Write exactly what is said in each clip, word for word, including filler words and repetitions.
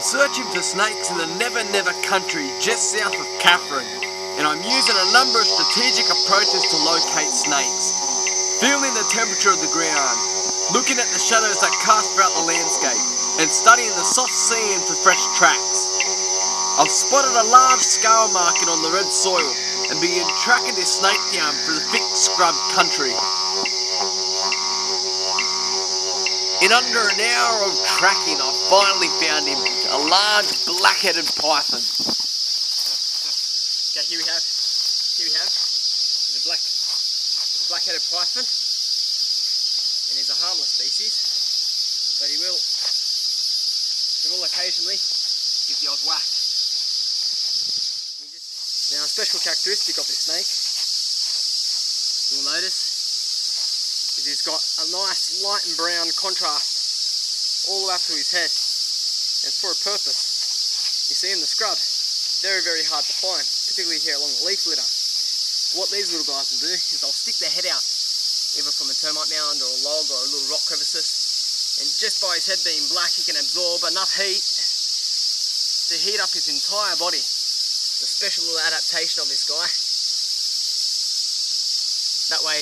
searching for snakes in the Never Never country just south of Katherine, and I'm using a number of strategic approaches to locate snakes. Feeling the temperature of the ground, looking at the shadows that cast throughout the landscape, and studying the soft sand for fresh tracks. I've spotted a large scale marking on the red soil and began tracking this snake down through the thick scrub country. In under an hour of tracking, I finally found him, a large black-headed python. Okay, here we have, here we have, the black, the black-headed python, and he's a harmless species, but he will, he will occasionally give the odd whack. Now, a special characteristic of this snake, you'll notice, he's got a nice light and brown contrast all the way up to his head, and it's for a purpose. You see, in the scrub, very very hard to find, particularly here along the leaf litter. What these little guys will do is they'll stick their head out, either from a termite mound or a log or a little rock crevices, and just by his head being black, he can absorb enough heat to heat up his entire body. The special little adaptation of this guy, that way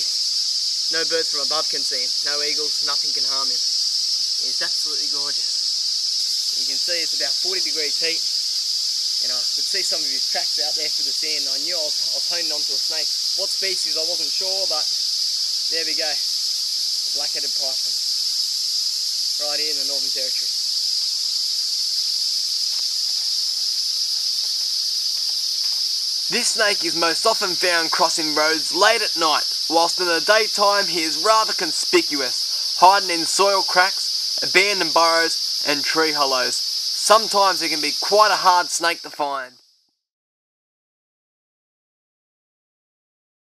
no birds from above can see him, no eagles, nothing can harm him. He's absolutely gorgeous. You can see it's about forty degrees heat, and I could see some of his tracks out there through the sand. I knew I was, I was honing onto a snake. What species, I wasn't sure, but there we go. A black-headed python, right here in the Northern Territory. This snake is most often found crossing roads late at night, whilst in the daytime he is rather conspicuous, hiding in soil cracks, abandoned burrows and tree hollows. Sometimes it can be quite a hard snake to find.